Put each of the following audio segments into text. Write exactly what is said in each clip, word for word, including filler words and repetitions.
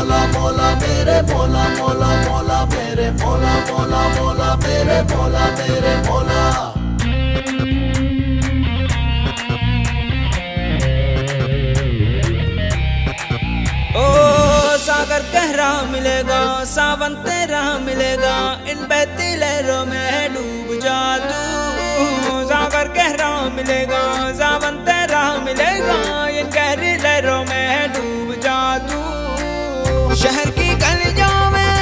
mola mola mere mola mola mola mere mola mola mola mere mola mere mola ओ सागर गहरा मिलेगा सावन तेरा मिलेगा इन बहती लहरों में डूब जा तू सागर गहरा मिलेगा सावन तेरा मिलेगा इन गहरी लहरों में डूब जा तू शहर की गलियों में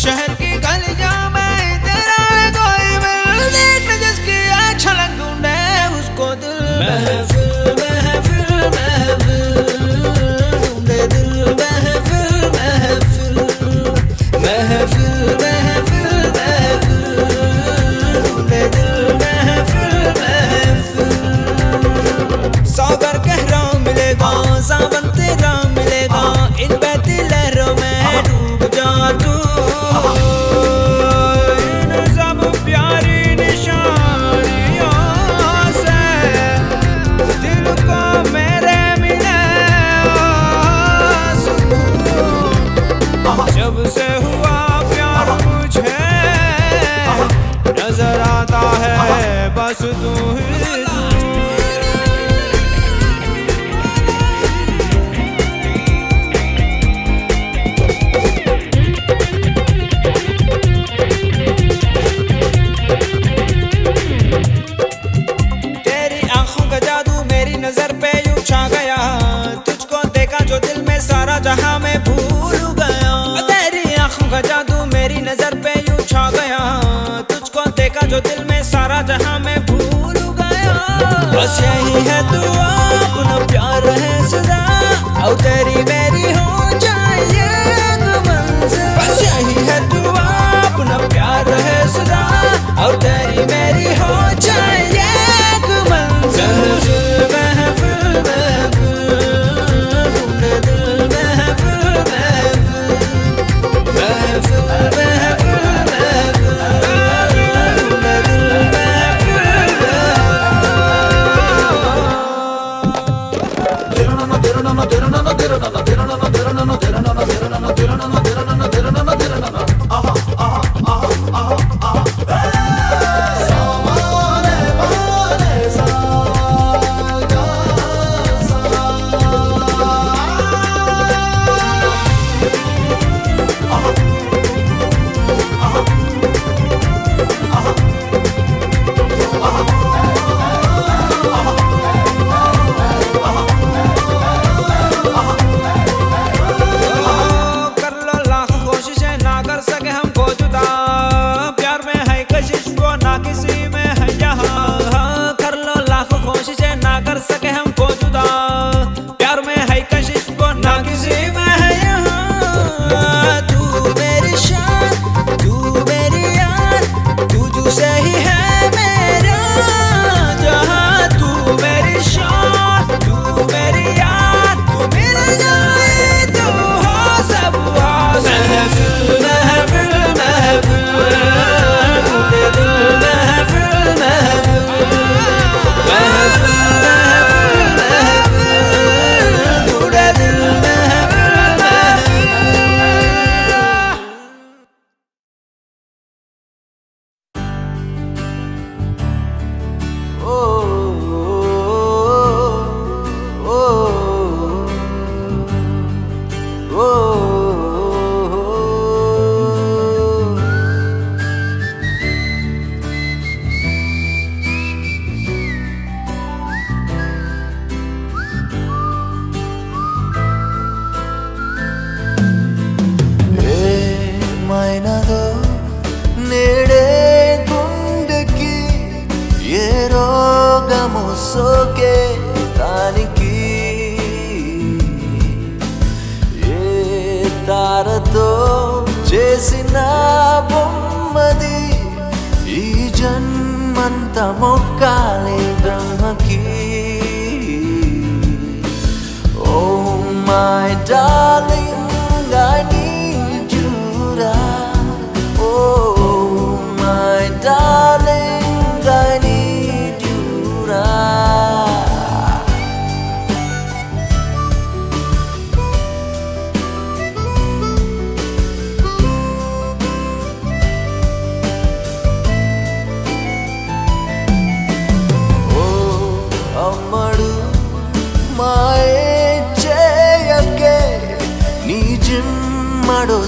शहर की गलियों में तेरा कोई मिल जिसकी छलक ढूंढे उसको दिल महफिल महफिल महफिल ढूंढे दिल महफिल महफिल महफिल महफिल महफिल ढूंढे दिल महफिल महफिल सागर गहरा मिलेगा सावन तेरा इन बहती लहरों में डूब जा तू इन सब प्यारी निशानियों से दिल को मेरे मिले सुकून जब से हुआ प्यार मुझे नजर आता है बस तू ही जहाँ मैं भूल गया तेरी आँखों का जादू मेरी नजर पे यूं छा गया तुझको देखा जो दिल में सारा जहाँ मैं भूल गया बस यही है तू अपना प्यार है सदा और तेरी मेरी हो जाए बस यही है तू अपना प्यार है सदा और तेरी मेरी हो जाए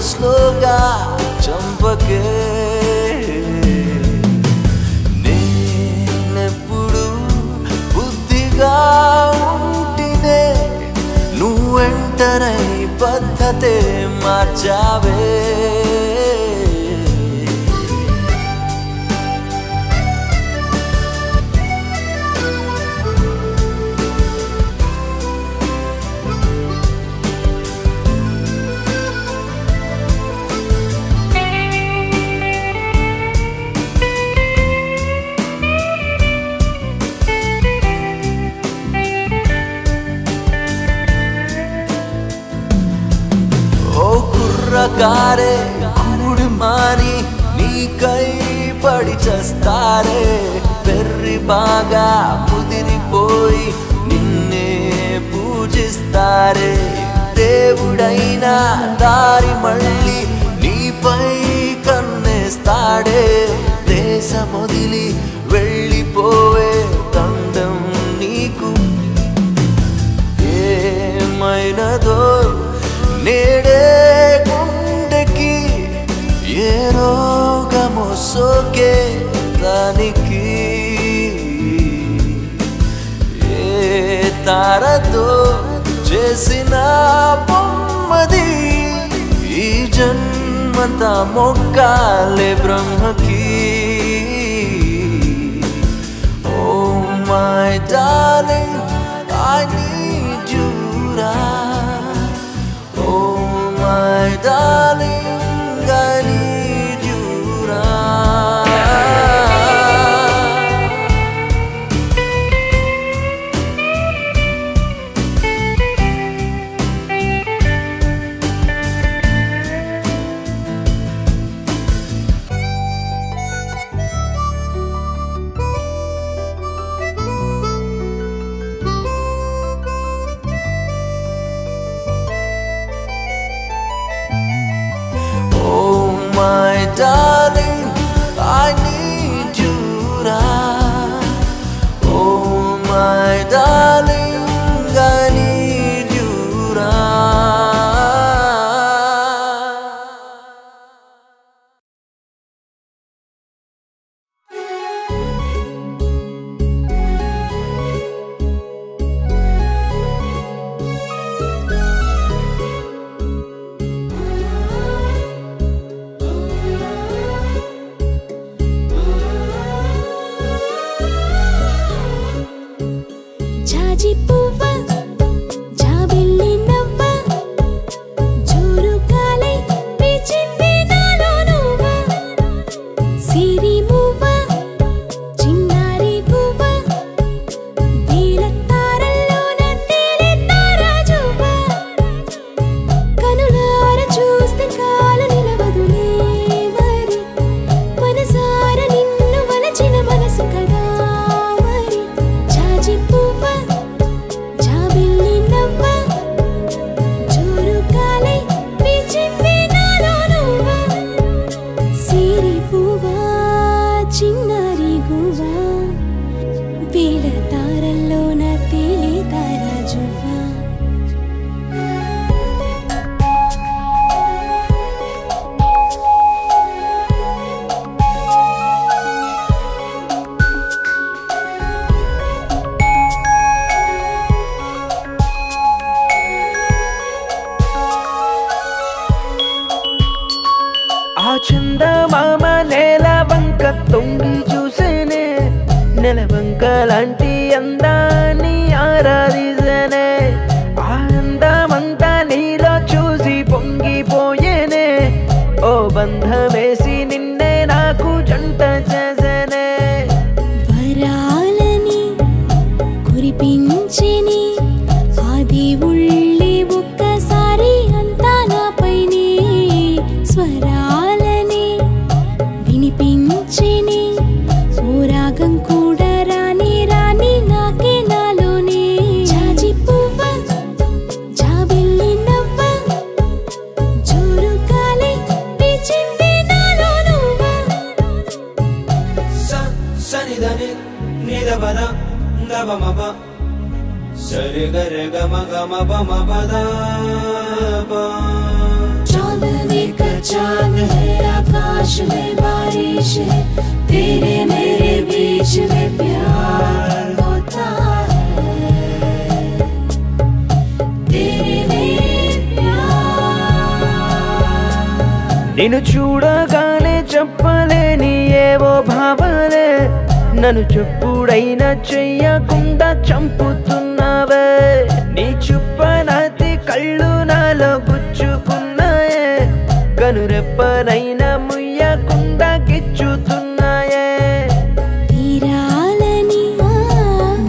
श्लोक चंपके नेनेपुडु बुद्धिगा उंटिने नुवेंटरई पद्धते मार्चावे कारे कुड़ मारी नी कई पड़ी चस्तारे पेर्री बागा मुदिरी पोई निन्ने पूजिस्तारे देवुडैना दारी मल्ली नी पै कन्नेस्ताडे देश मोदिली वेल्ली पोवे तंदम नीकु ए मैनदो नेडे सोके दानिकी ये तारा तो जैसिना पम्मदी ई जन्मता मोकाले ब्रह्म की Oh my darling I need you now Oh my darling I need you Darling, I need you now. Oh my darling, I need you Sare ga re ga ma ga ma ba ma ba da ba. चांदनी का चांद है, आकाश में बारिश है, तेरे मेरे बीच में प्यार होता है, तेरे मेरे प्यार। నేను చూడగానే చెప్పలేని ఏవో భావలే నన్ను చెప్పుడైనా చెయ్యకుండా చంపుతున్నావే, నీ చుప్పనాతి కళ్ళు నాలో గుచ్చుకున్నాయే, కనురెప్పనైనా ముయ్యకుండా గిచ్చుతున్నాయే, తీరాలని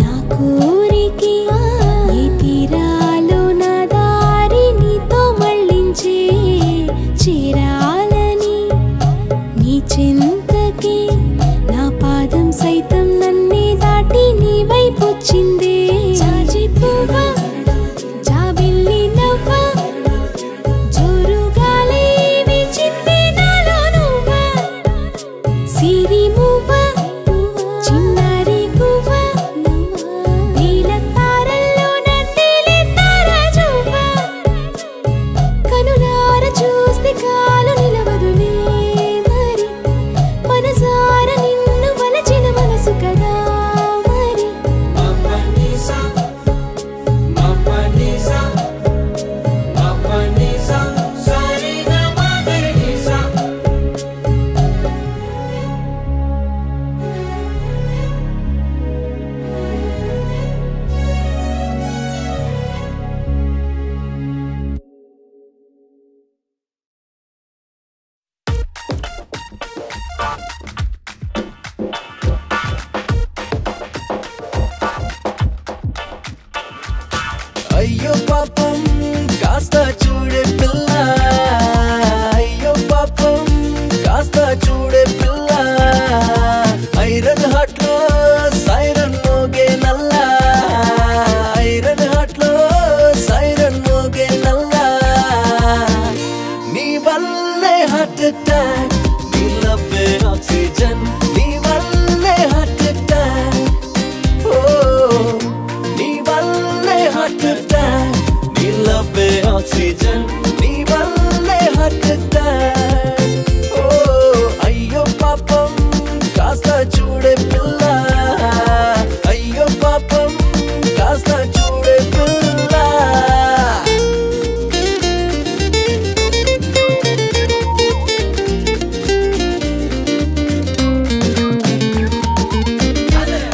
నా కోరిక ఈ తీరాలు నా దారి నీతో మళ్ళించి చేరాలని, నీ చింతకి నా పాదం సైతం నన్నే దాటి నీ వైపు వచ్చింది, జాజి పువ్వా జాబిల్లి నవ్వా జోరుగాలి విచింది నాలో నువ్వా, సిరి మువ్వా చిన్నారి పువ్వా నీల తారల్లో నన్నేలే తారా జువ్వా, కనులార చూస్తే కాలు నిలవదులే మరి మనసార నిన్ను వలచిన మనసు కదా మరి, అయ్యో పాపం కాస్త చూడే పిల్ల, అయ్యో పాపం కాస్త చూడే పిల్ల, ఐరన్ హార్ట్ లో సైరన్ మోగే నల్ల, ఐరన్ హార్ట్ లో సైరన్ మోగే నల్ల, నీ వల్లే హార్ట్ అటాక్, నీ లబ్బే ఆక్సిజన్, నీ వల్లే హార్ట్ అటాక్, ఓ నీ వల్లే heart attack, oxygen ni valle hatta oh ayyo papam kaasta chude pilla, ayyo papam kaasta chude pilla. Asalenti confusion, say asalunda solution.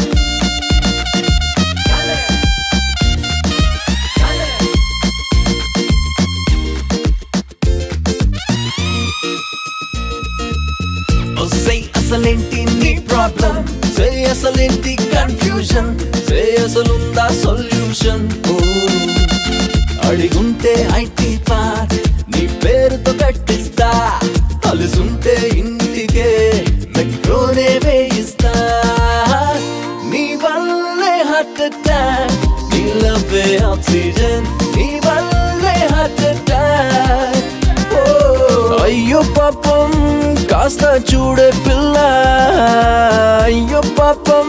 Oh, adigunte I T part, nee peru tho kattista, talisunte intike metrone veista. Nee valle heart attack, nee love oxygen, nee valle heart attack. Oh, ayyo papam కాస్త చూడే పిల్ల, అయ్యో పాపం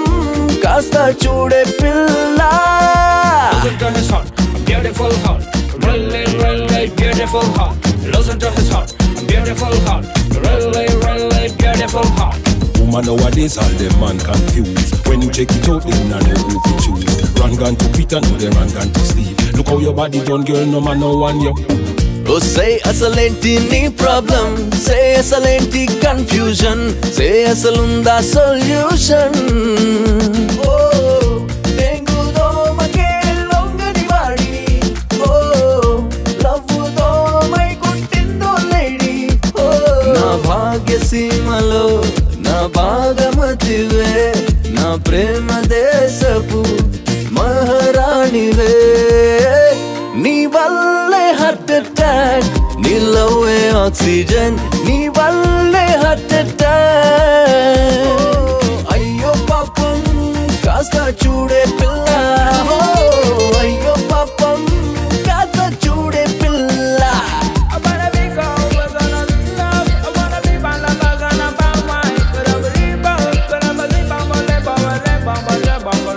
కాస్త చూడే పిల్ల. Listen to his heart, beautiful heart, really really beautiful heart. Listen to his heart, beautiful heart, really really beautiful heart. Woman nowadays all them man confused. When you check it out, they una know who to choose. Run gone to Peter, no they run gone to Steve. Look how your body done, girl, no man no one you. Oh, say asalenti nee problem, say asalenti confusion, say asalunda solution. Oh, tengo do ma che longa di vardi, oh, love do mai contendo lady, oh, na bhagya simalo, na bhagamatve, na prema desapu maharanive. Nee valle heart attack, nee love oxygen, nee valle heart attack. Ayyo papam kaasta chude pilla, oh ayyo papam kaasta chude pilla. I wanna be called love, I wanna be bala bagana bama, parabri bala parabri bama le bama le bama le bama.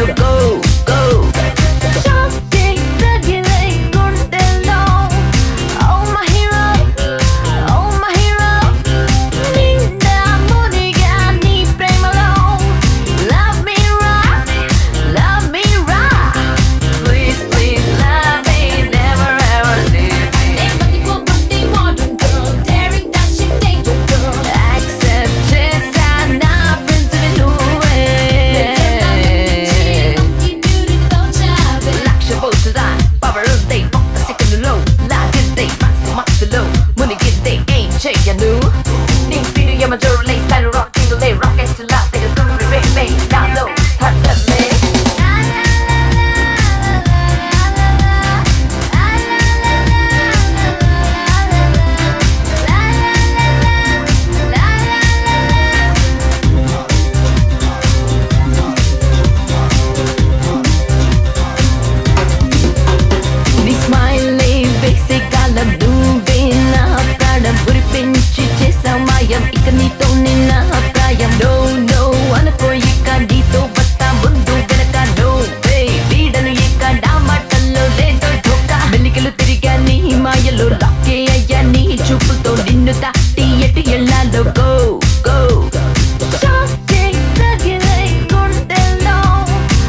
So go, go. Shopping, regulate, go to the law. Oh my hero, oh my hero. Linda, Monica, ni premolo. Love me right, love me right. Please, please love me, never ever leave me. Everybody go party, modern girl, daring, dashing, danger girl. Accept this and I'll bring to me new way. Like your boss to die, power of day, fuck a second low. Like this day, so much below. Money get day, ain't check your new. Think video, yeah, my journal, late, title, rock, tingle, late, rock, and to love. Take a story, red, made, down low, hurt that man. Go, go. Shopping, regulate, go to the law. Oh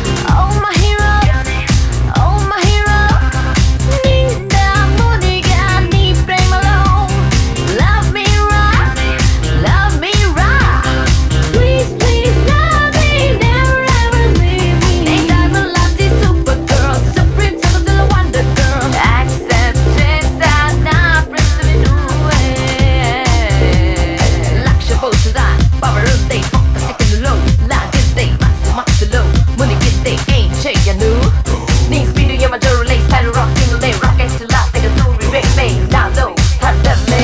my hero, oh my hero. Linda, Monica, ni premolo. Love me right, love me right. Please, please love me, never ever leave me. They gotta love this super girl, supreme, super girl, wonder girl. Accept this and I'll bring to me new way. Supposed to die, power of day, fuck a second low. Like this day, so much low. Money get day, ain't check your new. Needs video, yeah, my journal, late, title, rock, tingle, late, rock, and to love. Take a story, red, made, down low, hurt that man.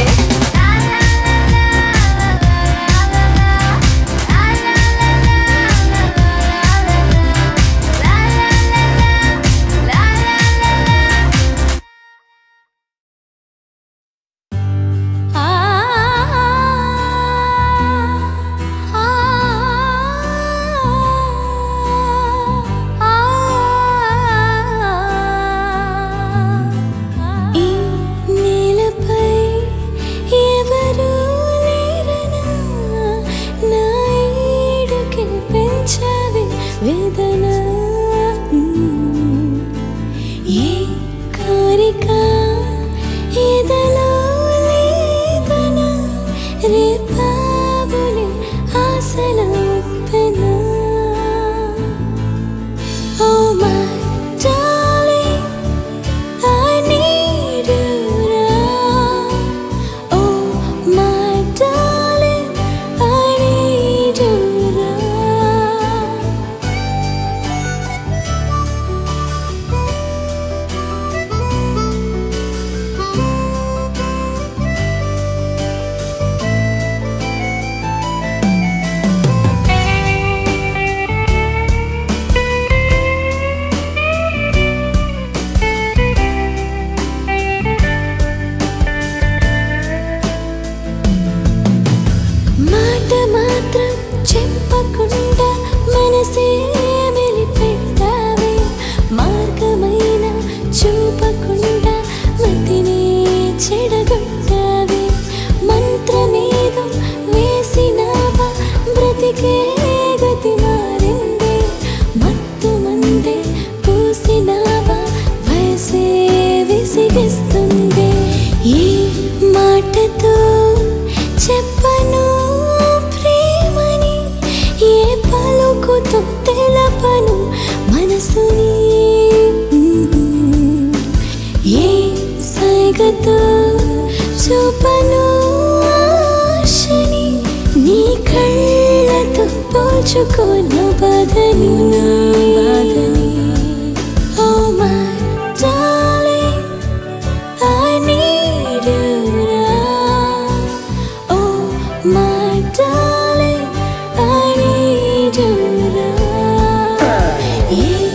Yeah.